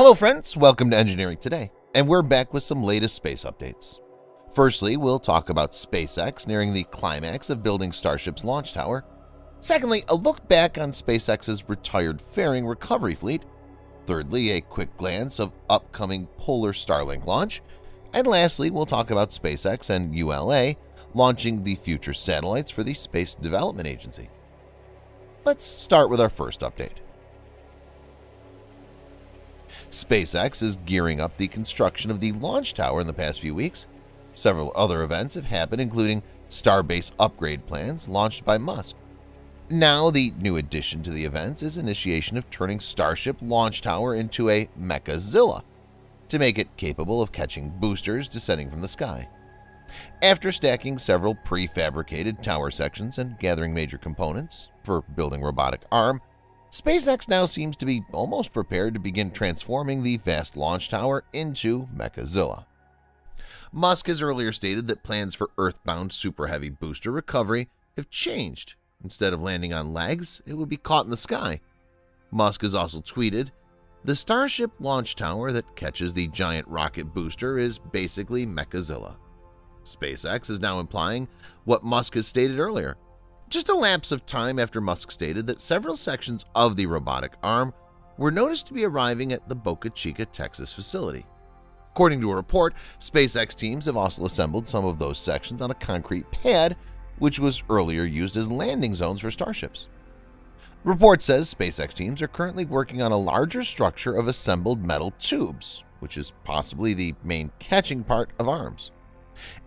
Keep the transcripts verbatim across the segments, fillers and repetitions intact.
Hello friends, welcome to Engineering Today, and we're back with some latest space updates. Firstly, we'll talk about SpaceX nearing the climax of building Starship's launch tower. Secondly, a look back on SpaceX's retired fairing recovery fleet. Thirdly, a quick glance of upcoming polar Starlink launch. And lastly, we'll talk about SpaceX and U L A launching the future satellites for the Space Development Agency. Let's start with our first update. SpaceX is gearing up the construction of the launch tower in the past few weeks. Several other events have happened, including Starbase upgrade plans launched by Musk. Now the new addition to the events is initiation of turning Starship launch tower into a Mechazilla to make it capable of catching boosters descending from the sky. After stacking several prefabricated tower sections and gathering major components for building robotic arm, SpaceX now seems to be almost prepared to begin transforming the vast launch tower into Mechazilla. Musk has earlier stated that plans for Earthbound Super Heavy booster recovery have changed. Instead of landing on legs, it would be caught in the sky. Musk has also tweeted, "The Starship launch tower that catches the giant rocket booster is basically Mechazilla." SpaceX is now implying what Musk has stated earlier. Just a lapse of time after Musk stated that several sections of the robotic arm were noticed to be arriving at the Boca Chica, Texas facility. According to a report, SpaceX teams have also assembled some of those sections on a concrete pad, which was earlier used as landing zones for Starships. The report says SpaceX teams are currently working on a larger structure of assembled metal tubes, which is possibly the main catching part of arms,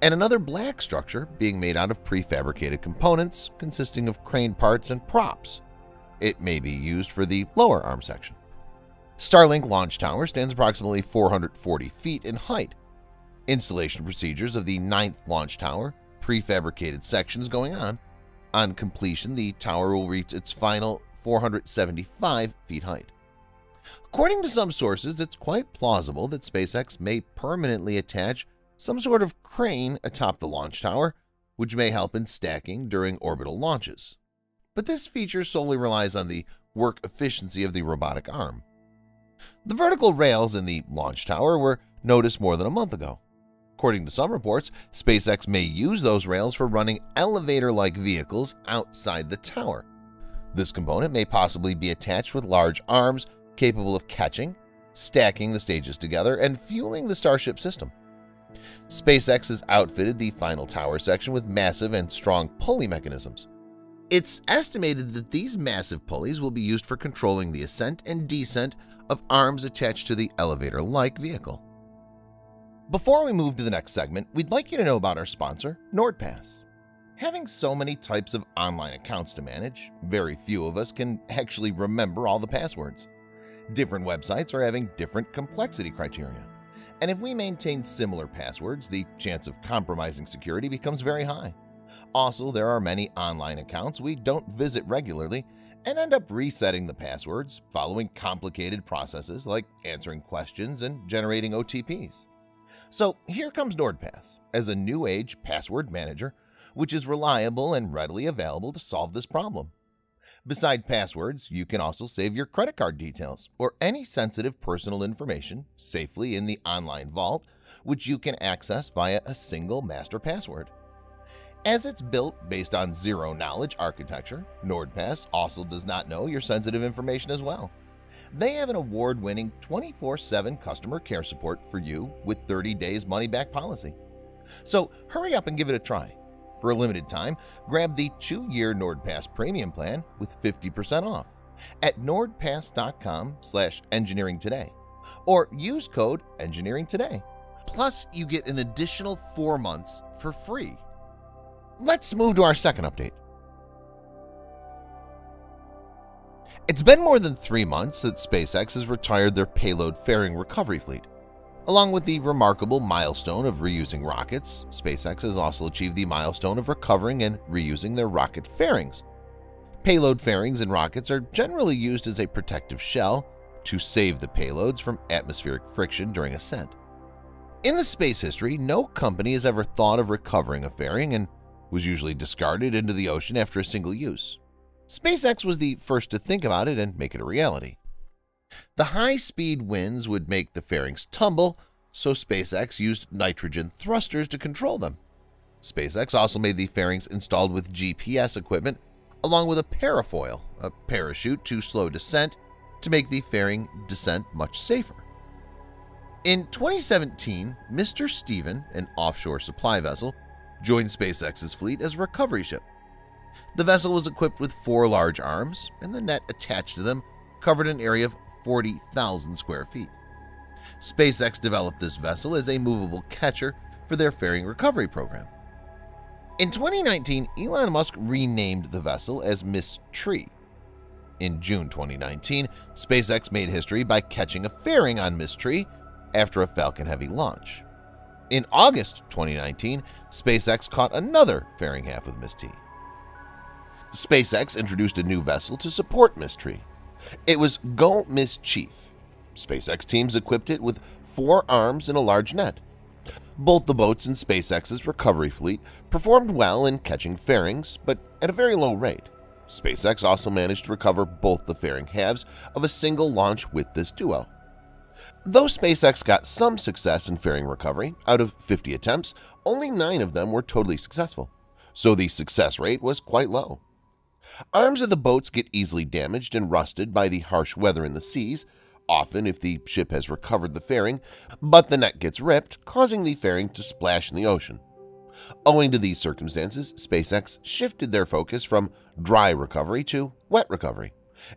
and another black structure being made out of prefabricated components consisting of crane parts and props. It may be used for the lower arm section. Starlink launch tower stands approximately four hundred forty feet in height. Installation procedures of the ninth launch tower prefabricated section is going on. On completion, the tower will reach its final four hundred seventy-five feet height. According to some sources, it's quite plausible that SpaceX may permanently attach some sort of crane atop the launch tower, which may help in stacking during orbital launches. But this feature solely relies on the work efficiency of the robotic arm. The vertical rails in the launch tower were noticed more than a month ago. According to some reports, SpaceX may use those rails for running elevator-like vehicles outside the tower. This component may possibly be attached with large arms capable of catching, stacking the stages together, and fueling the Starship system. SpaceX has outfitted the final tower section with massive and strong pulley mechanisms. It's estimated that these massive pulleys will be used for controlling the ascent and descent of arms attached to the elevator-like vehicle. Before we move to the next segment, we'd like you to know about our sponsor, NordPass. Having so many types of online accounts to manage, very few of us can actually remember all the passwords. Different websites are having different complexity criteria, and if we maintain similar passwords, the chance of compromising security becomes very high. Also, there are many online accounts we don't visit regularly and end up resetting the passwords, following complicated processes like answering questions and generating O T Ps. So here comes NordPass as a new age password manager, which is reliable and readily available to solve this problem. Beside passwords, you can also save your credit card details or any sensitive personal information safely in the online vault, which you can access via a single master password. As it's built based on zero-knowledge architecture, NordPass also does not know your sensitive information as well. They have an award-winning twenty-four seven customer care support for you with thirty days money-back policy. So hurry up and give it a try. For a limited time, grab the two-year NordPass Premium Plan with fifty percent off at nordpass dot com slash engineering today or use code engineering today. Plus, you get an additional four months for free. Let's move to our second update. It's been more than three months that SpaceX has retired their payload fairing recovery fleet. Along with the remarkable milestone of reusing rockets, SpaceX has also achieved the milestone of recovering and reusing their rocket fairings. Payload fairings in rockets are generally used as a protective shell to save the payloads from atmospheric friction during ascent. In the space history, no company has ever thought of recovering a fairing and was usually discarded into the ocean after a single use. SpaceX was the first to think about it and make it a reality. The high-speed winds would make the fairings tumble, so SpaceX used nitrogen thrusters to control them. SpaceX also made the fairings installed with G P S equipment, along with a parafoil, a parachute to slow descent, to make the fairing descent much safer. In twenty seventeen, Mister Steven, an offshore supply vessel, joined SpaceX's fleet as a recovery ship. The vessel was equipped with four large arms, and the net attached to them covered an area of forty thousand square feet. SpaceX developed this vessel as a movable catcher for their fairing recovery program. In twenty nineteen, Elon Musk renamed the vessel as Miz Tree. In June twenty nineteen, SpaceX made history by catching a fairing on Miz Tree after a Falcon Heavy launch. In August twenty nineteen, SpaceX caught another fairing half with Miz T. SpaceX introduced a new vessel to support Miz Tree. It was Go Mischief. SpaceX teams equipped it with four arms and a large net. Both the boats in SpaceX's recovery fleet performed well in catching fairings, but at a very low rate. SpaceX also managed to recover both the fairing halves of a single launch with this duo. Though SpaceX got some success in fairing recovery, out of fifty attempts, only nine of them were totally successful, so the success rate was quite low. Arms of the boats get easily damaged and rusted by the harsh weather in the seas, often if the ship has recovered the fairing, but the net gets ripped, causing the fairing to splash in the ocean. Owing to these circumstances, SpaceX shifted their focus from dry recovery to wet recovery,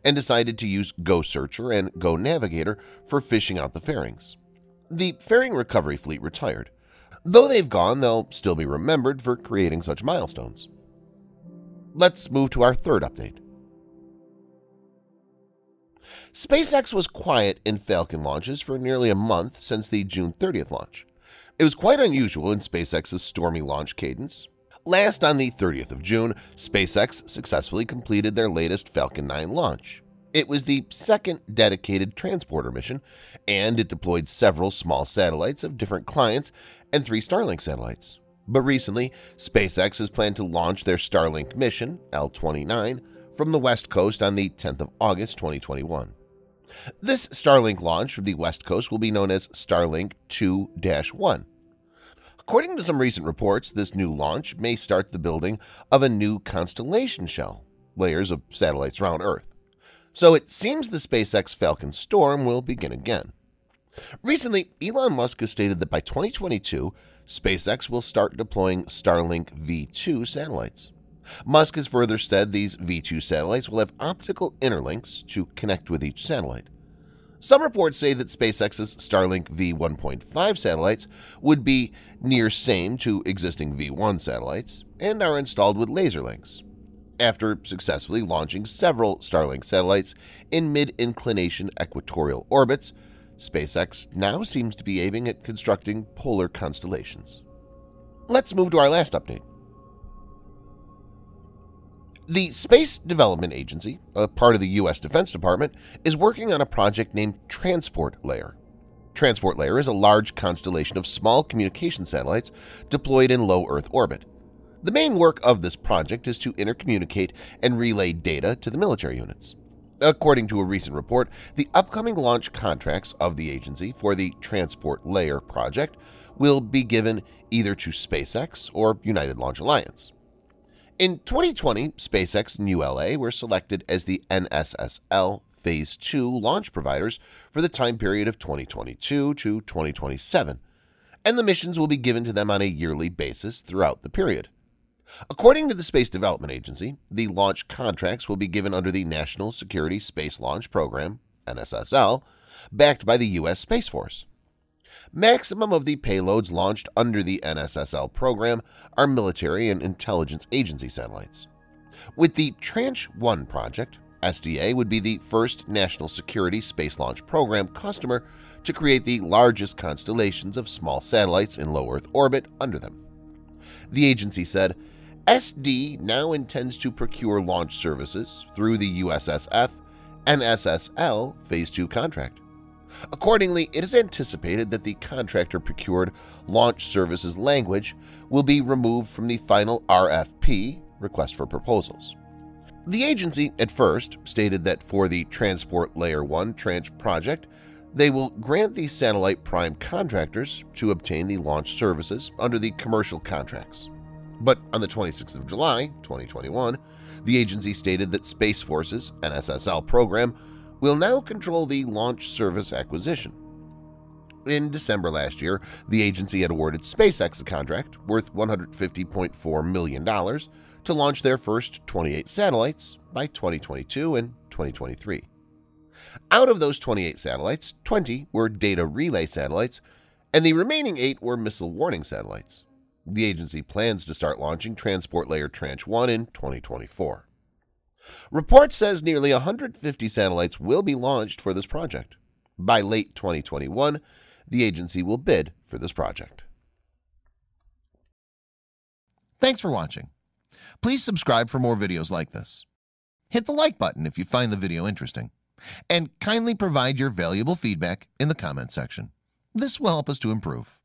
and decided to use Go Searcher and Go Navigator for fishing out the fairings. The fairing recovery fleet retired. Though they've gone, they'll still be remembered for creating such milestones. Let's move to our third update. SpaceX was quiet in Falcon launches for nearly a month since the June thirtieth launch. It was quite unusual in SpaceX's stormy launch cadence. Last on the thirtieth of June, SpaceX successfully completed their latest Falcon nine launch. It was the second dedicated transporter mission, and it deployed several small satellites of different clients and three Starlink satellites. But recently, SpaceX has planned to launch their Starlink mission, L twenty-nine, from the West Coast on the tenth of August twenty twenty-one. This Starlink launch from the West Coast will be known as Starlink two dash one. According to some recent reports, this new launch may start the building of a new constellation shell, layers of satellites around Earth. So it seems the SpaceX Falcon Storm will begin again. Recently, Elon Musk has stated that by twenty twenty-two, SpaceX will start deploying Starlink V two satellites. Musk has further said these V two satellites will have optical interlinks to connect with each satellite. Some reports say that SpaceX's Starlink V one point five satellites would be near same to existing V one satellites and are installed with laser links. After successfully launching several Starlink satellites in mid-inclination equatorial orbits, SpaceX now seems to be aiming at constructing polar constellations. Let's move to our last update. The Space Development Agency, a part of the U S Defense Department, is working on a project named Transport Layer. Transport Layer is a large constellation of small communication satellites deployed in low Earth orbit. The main work of this project is to intercommunicate and relay data to the military units. According to a recent report, the upcoming launch contracts of the agency for the Transport Layer project will be given either to SpaceX or United Launch Alliance. In twenty twenty, SpaceX and U L A were selected as the N S S L Phase two launch providers for the time period of twenty twenty-two to twenty twenty-seven, and the missions will be given to them on a yearly basis throughout the period. According to the Space Development Agency, the launch contracts will be given under the National Security Space Launch Program, N S S L, backed by the U S Space Force. Maximum of the payloads launched under the N S S L program are military and intelligence agency satellites. With the Tranche one project, S D A would be the first National Security Space Launch Program customer to create the largest constellations of small satellites in low Earth orbit under them. The agency said, S D now intends to procure launch services through the U S S F N S S L Phase two contract. Accordingly, it is anticipated that the contractor procured launch services language will be removed from the final R F P, request for proposals. The agency, at first, stated that for the Transport Layer one Trans project, they will grant the satellite prime contractors to obtain the launch services under the commercial contracts. But on the twenty-sixth of July, twenty twenty-one, the agency stated that Space Force's N S S L program will now control the launch service acquisition. In December last year, the agency had awarded SpaceX a contract worth one hundred fifty point four million dollars to launch their first twenty-eight satellites by twenty twenty-two and twenty twenty-three. Out of those twenty-eight satellites, twenty were data relay satellites, and the remaining eight were missile warning satellites. The agency plans to start launching Transport Layer Tranche one in twenty twenty-four. Report says nearly one hundred fifty satellites will be launched for this project. By late twenty twenty-one, the agency will bid for this project. Thanks for watching. Please subscribe for more videos like this. Hit the like button if you find the video interesting, and kindly provide your valuable feedback in the comment section. This will help us to improve.